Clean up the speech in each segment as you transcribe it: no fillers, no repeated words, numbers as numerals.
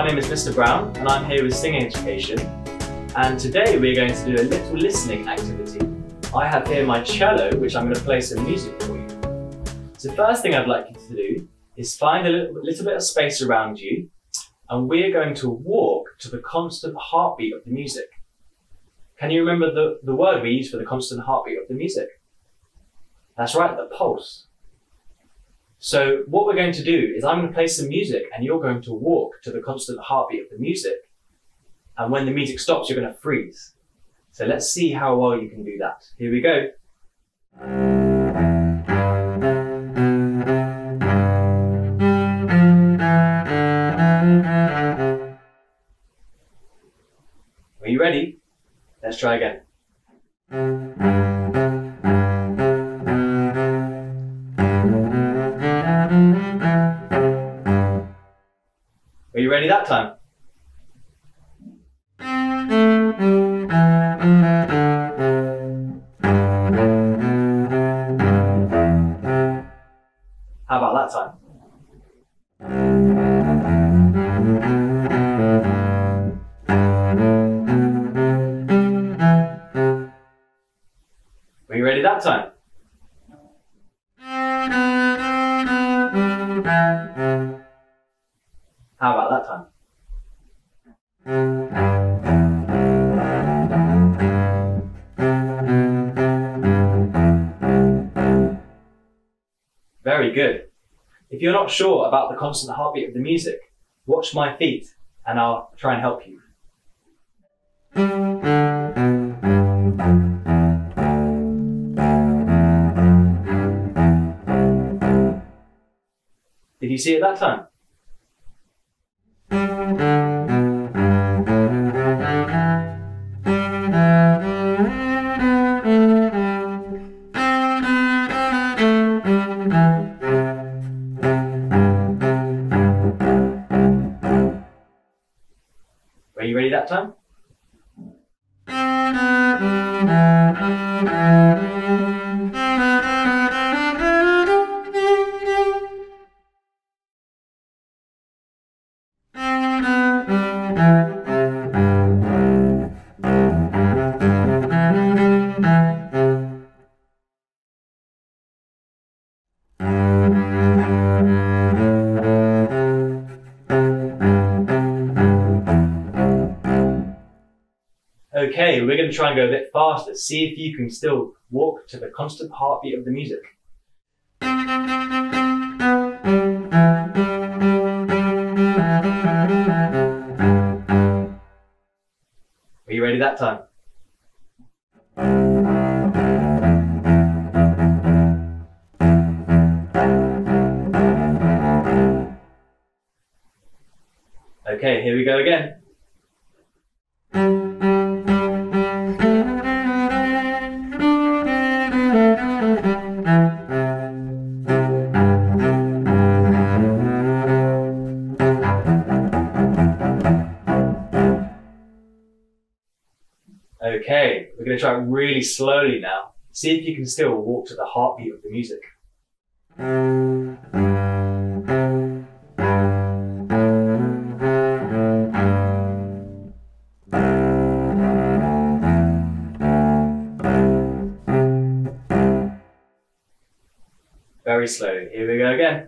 my name is Mr Brown and I'm here with Sing Education, and today we're going to do a little listening activity. I have here my cello, which I'm going to play some music for you. So the first thing I'd like you to do is find a little bit of space around you, and we're going to walk to the constant heartbeat of the music. Can you remember the word we use for the constant heartbeat of the music? That's right, the pulse. So what we're going to do is I'm going to play some music and you're going to walk to the constant heartbeat of the music. And when the music stops, you're going to freeze. So let's see how well you can do that. Here we go. Are you ready? Let's try again. Are you ready that time? How about that time? Were you ready that time? How about that time? Very good. If you're not sure about the constant heartbeat of the music, watch my feet and I'll try and help you. Did you see it that time? Were you ready that time? Okay, we're going to try and go a bit faster. See if you can still walk to the constant heartbeat of the music. Were you ready that time? Okay, here we go again. Okay, we're going to try it really slowly now. See if you can still walk to the heartbeat of the music. Very slowly. Here we go again.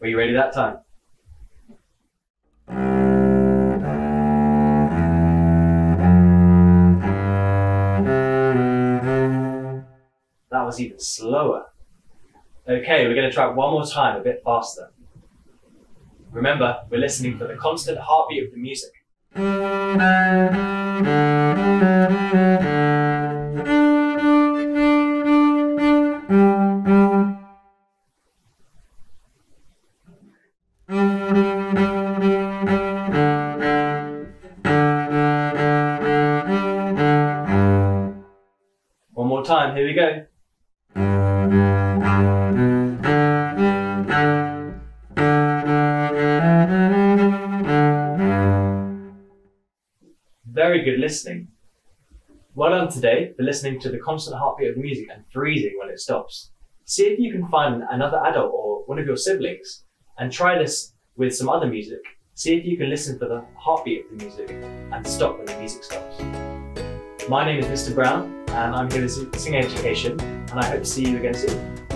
Were you ready that time? That was even slower. Okay, we're going to try it one more time, a bit faster. Remember, we're listening for the constant heartbeat of the music. One more time, here we go. very good listening. Well done today for listening to the constant heartbeat of music and freezing when it stops. See if you can find another adult or one of your siblings and try this with some other music. See if you can listen for the heartbeat of the music and stop when the music stops. My name is Mr Brown and I'm here to Sing Education, and I hope to see you again soon.